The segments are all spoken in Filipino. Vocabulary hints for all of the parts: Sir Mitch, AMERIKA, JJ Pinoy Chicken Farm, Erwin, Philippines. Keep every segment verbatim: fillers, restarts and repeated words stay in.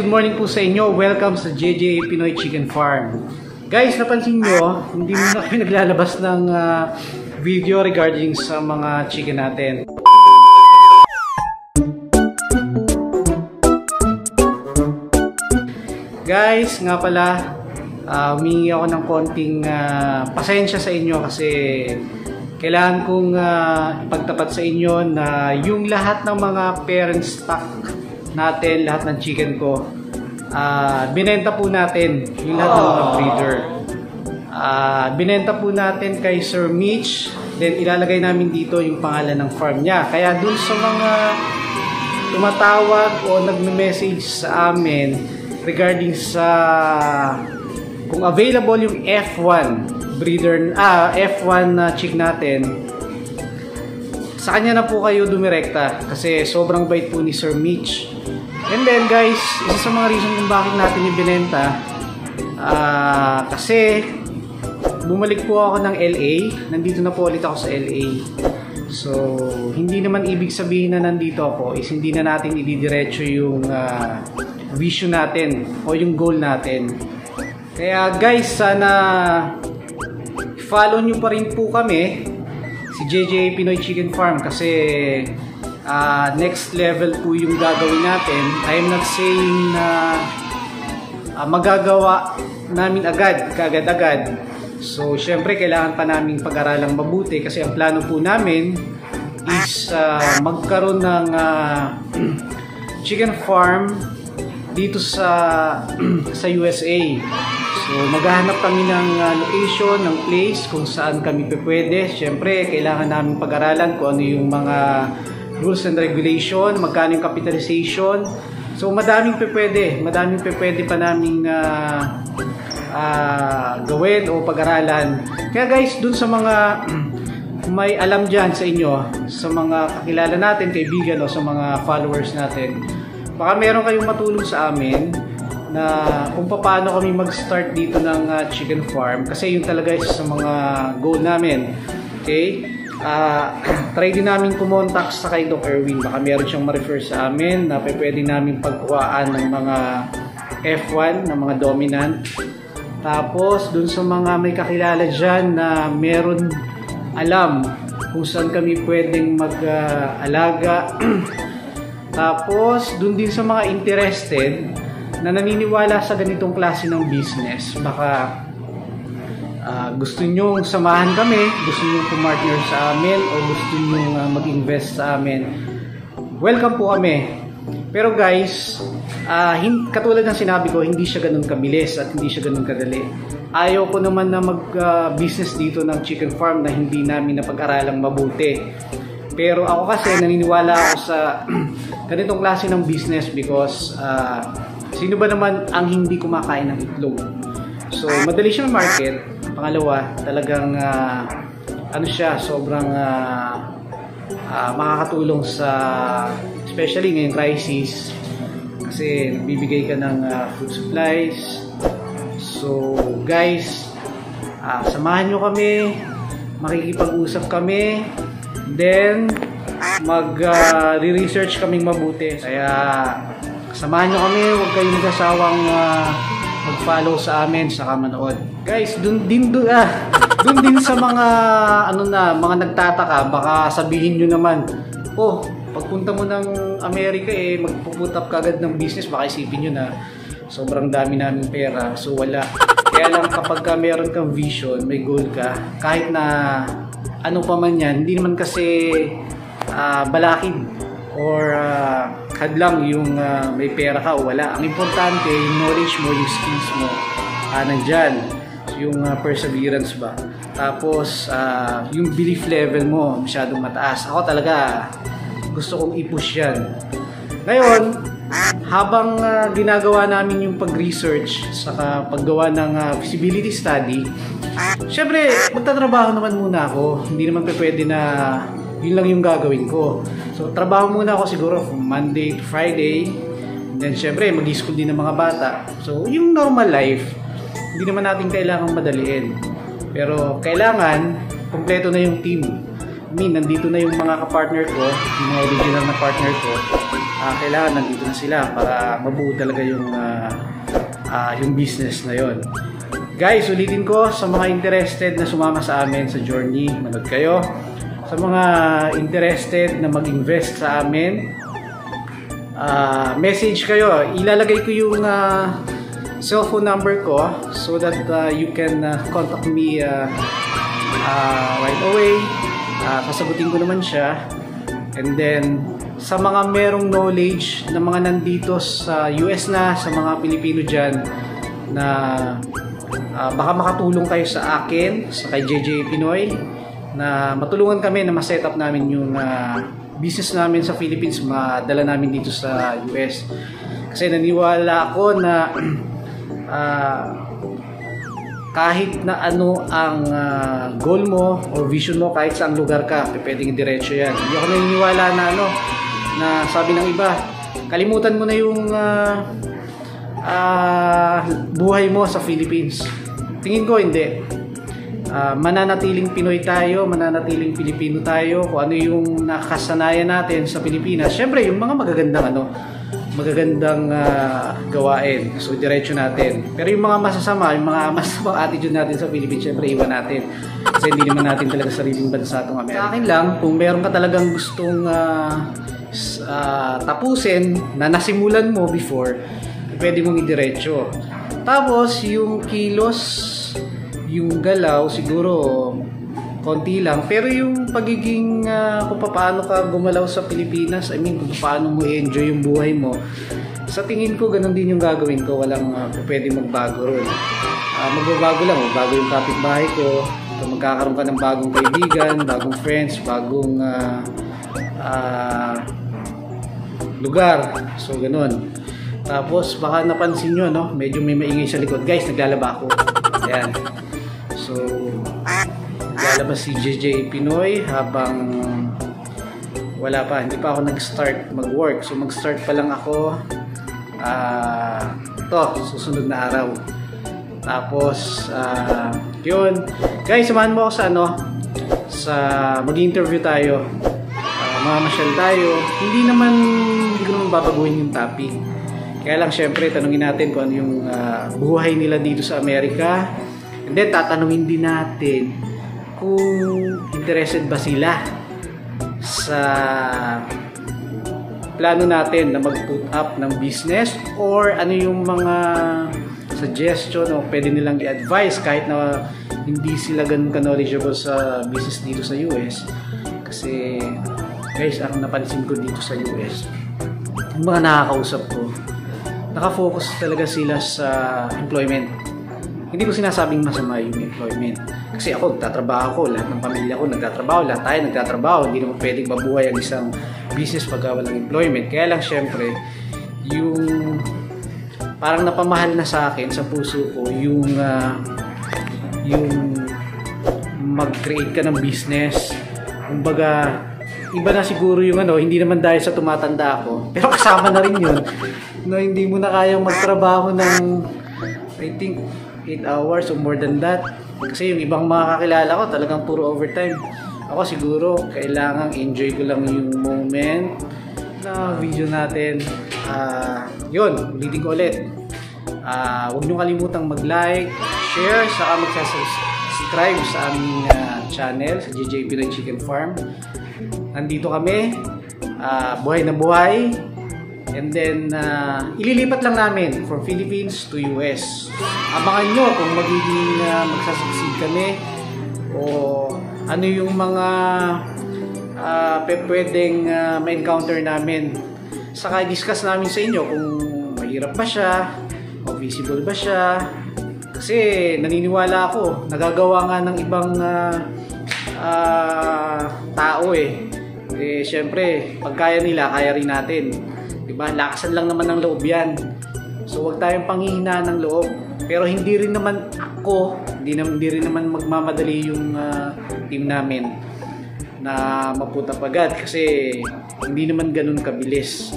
good morning po sa inyo. Welcome sa J J Pinoy Chicken Farm. Guys, napansin nyo, hindi muna kayo naglalabas ng uh, video regarding sa mga chicken natin. Guys, nga pala, uh, humingi ako ng konting uh, pasensya sa inyo kasi kailangan kong uh, ipagtapat sa inyo na yung lahat ng mga parent stock natin, lahat ng chicken ko, uh, binenta po natin yung lahat ng mga breeder. Uh, binenta po natin kay Sir Mitch, then ilalagay namin dito yung pangalan ng farm niya. Kaya dun sa mga tumatawag o nagme-message sa amin regarding sa kung available yung F one breeder, ah, F one na chick natin, sa kanya na po kayo dumirekta kasi sobrang bait po ni Sir Mitch. And then guys, isa sa mga reason kung bakit natin yung binenta, uh, kasi bumalik po ako ng L A. Nandito na po ulit ako sa L A. So, hindi naman ibig sabihin na nandito ako is hindi na natin ididiretso yung uh, vision natin o yung goal natin. Kaya guys, sana follow nyo pa rin po kami, si J J Pinoy Chicken Farm, kasi uh, next level po yung gagawin natin. I'm not saying na uh, magagawa namin agad, kagad-agad. So, syempre, kailangan pa namin pag-aralang mabuti kasi ang plano po namin is uh, magkaroon ng uh, chicken farm dito sa sa U S A. So, maghahanap kami ng uh, location, ng place kung saan kami pwede. Siyempre, kailangan namin pag-aralan kung ano yung mga rules and regulation, magkano yung capitalization. So, madaming pwede, madaming pwede pa namin uh, uh, gawin o pag-aralan. Kaya guys, dun sa mga may alam dyan sa inyo, sa mga kakilala natin, kaibigan, o sa mga followers natin, baka meron kayong matulong sa amin na kung paano kami mag-start dito ng uh, chicken farm, kasi yun talaga isa sa mga goal namin. Okay? Uh, try din namin kumontak sa kay Doc Erwin. Baka meron siyang ma-refer sa amin na pwede namin pagkuhaan ng mga F one, ng mga dominant. Tapos, dun sa mga may kakilala dyan na meron alam kung saan kami pwedeng mag-alaga. Uh, Tapos, dun din sa mga interested na naniniwala sa ganitong klase ng business, baka uh, gusto nyo samahan kami, gusto nyo pumartner sa amin, o gusto nyo uh, mag-invest sa amin, welcome po kami. Pero guys, uh, katulad ng sinabi ko, hindi siya ganun kabilis at hindi siya ganun kadali. Ayaw ko naman na mag-business uh, dito ng chicken farm na hindi namin napag-aralang mabuti. Pero ako kasi naniniwala ako sa ganitong klase ng business because uh, sino ba naman ang hindi kumakain ng itlog? So, madali siyang market. Pangalawa, talagang uh, ano siya, sobrang uh, uh, makakatulong sa, especially ngayong crisis, kasi nagbibigay ka ng uh, food supplies. So, guys, uh, samahan nyo kami, makikipag-usap kami, then mag-re-research uh, kaming mabuti. Kaya samahan nyo kami, huwag kayong mag-asawang uh, mag-follow sa amin, saka manood. Guys, dun din, dun, ah, dun din sa mga ano na, mga nagtataka, baka sabihin nyo naman, oh, pagpunta mo ng Amerika eh, magpuputap ka agad ng business, baka isipin nyo na sobrang dami namin pera. So wala. Kaya lang kapag ka meron kang vision, may goal ka, kahit na ano pa man yan, hindi naman kasi uh, balakin or uh, hadlang yung uh, may pera ka o wala. Ang importante, yung knowledge mo, yung skills mo, uh, nandyan. Yung uh, perseverance ba. Tapos, uh, yung belief level mo, masyadong mataas. Ako talaga, gusto kong i-push yan. Ngayon, habang uh, ginagawa namin yung pag-research sa paggawa ng uh, feasibility study, siyempre, magtatrabaho naman muna ako. Hindi naman pwede na yun lang yung gagawin ko. So, trabaho muna ako siguro from Monday to Friday. And then, siyempre, mag-school din ng mga bata. So, yung normal life, hindi naman natin kailangang madaliin. Pero, kailangan, kompleto na yung team. I mean, nandito na yung mga kapartner ko, yung mga original na partner ko. uh, kailangan nandito na sila para mabuo talaga yung uh, uh, yung business na yon. Guys, ulitin ko, sa mga interested na sumama sa amin sa journey, manood kayo. Sa mga interested na mag-invest sa amin, uh, message kayo. Ilalagay ko yung uh, cellphone number ko so that uh, you can uh, contact me uh, uh, right away. Uh, kasagutin ko naman siya. And then, sa mga merong knowledge na mga nandito sa U S na, sa mga Pilipino dyan, na uh, baka makatulong kayo sa akin, sa kay J J Pinoy, na matulungan kami na ma-set up namin yung uh, business namin sa Philippines, madala namin dito sa U S. Kasi naniwala ako na uh, kahit na ano ang uh, goal mo or vision mo, kahit saan lugar ka, pwedeng diretso yan. Hindi ako naniniwala na ano, na sabi ng iba, kalimutan mo na yung uh, uh, buhay mo sa Philippines. Tingin ko hindi. Uh, mananatiling Pinoy tayo, mananatiling Pilipino tayo, kung ano yung nakasanayan natin sa Pilipinas. Siyempre, yung mga magagandang ano, magagandang uh, gawain. So, diretso natin. Pero yung mga masasama, yung mga masamang attitude natin sa Pilipinas, siyempre, iwan natin. Kasi hindi naman natin talaga sariling bansa itong Amerika. Sa akin lang, kung meron ka talagang gustong uh, uh, tapusin na nasimulan mo before, pwede mong idiretso. Tapos, yung kilos, yung galaw siguro konti lang, pero yung pagiging uh, kung paano ka gumalaw sa Pilipinas, I mean kung paano mo i-enjoy yung buhay mo, sa tingin ko ganun din yung gagawin ko. Walang uh, pwedeng magbago ron. Uh, magbabago lang, magbago yung kapitbahay ko, magkakaroon ka ng bagong kaibigan, bagong friends, bagong uh, uh, lugar, so ganun. Tapos baka napansin nyo, no? Medyo may maingay sa likod, guys, naglalaba ako. Ayan. So, lalabas si J J Pinoy habang wala pa, hindi pa ako nag-start mag-work. So, mag-start pa lang ako uh, to, susunod na araw. Tapos, uh, yun. Guys, samahan mo ako sa ano, sa mag-interview tayo. Uh, mamamasyal tayo. Hindi naman, hindi ko naman babaguhin yung topic. Kaya lang, syempre, tanungin natin kung ano yung uh, buhay nila dito sa Amerika. And then, tatanungin din natin kung interested ba sila sa plano natin na mag-put up ng business, or ano yung mga suggestion o pwede nilang i-advise kahit na hindi sila ganun ka-knowledgeable sa business dito sa U S. Kasi, guys, ang napansin ko dito sa U S, yung mga nakakausap ko, nakafocus talaga sila sa employment. Hindi ko sinasabing masama yung employment. Kasi ako, nagtatrabaho ko, lahat ng pamilya ko nagtatrabaho, lahat tayo nagtatrabaho. Hindi naman pwedeng mabuhay ang isang business pag walang employment. Kaya lang, syempre, yung parang napamahal na sa akin, sa puso ko, yung uh, yung mag-create ka ng business. Kumbaga, iba na siguro yung ano, hindi naman dahil sa tumatanda ako, pero kasama na rin yun, na hindi mo na kayang magtrabaho ng, I think, eight hours or more than that. Kasi yung ibang mga kakilala ko talagang puro overtime. Ako siguro kailangan enjoy ko lang yung moment na video natin. Uh, yun, ulitin ko ulit, uh, huwag nyo kalimutang mag like, share, saka mag-subscribe sa aming uh, channel, sa J J Pinoy Chicken Farm. Nandito kami, uh, buhay na buhay. And then, uh, ililipat lang namin from Philippines to U S. Abangan nyo kung magiging uh, magsasucceed kami o ano yung mga uh, pwedeng uh, ma-encounter namin. Saka discuss namin sa inyo kung mahirap ba siya o visible ba siya. Kasi naniniwala ako, nagagawa nga ng ibang uh, uh, tao eh. Eh, syempre, pag kaya nila, kaya rin natin. Diba? Lakasan lang naman ng loob yan. So, huwag tayong panghihina ng loob. Pero hindi rin naman ako, hindi, na, hindi rin naman magmamadali yung uh, team namin na maputa agad. Kasi, hindi naman ganun kabilis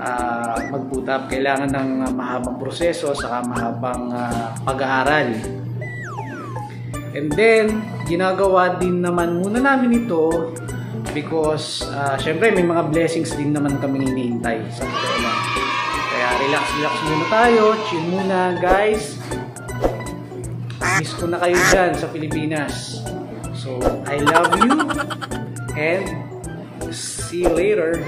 uh, magputa. Kailangan ng mahabang proseso, saka mahabang uh, pag-aaral. And then, ginagawa din naman muna namin ito because uh, syempre may mga blessings din naman kami hinihintay sa totoo lang. Kaya relax relax muna tayo, chill muna guys. Miss ko na kayo dyan sa Pilipinas. So I love you and see you later.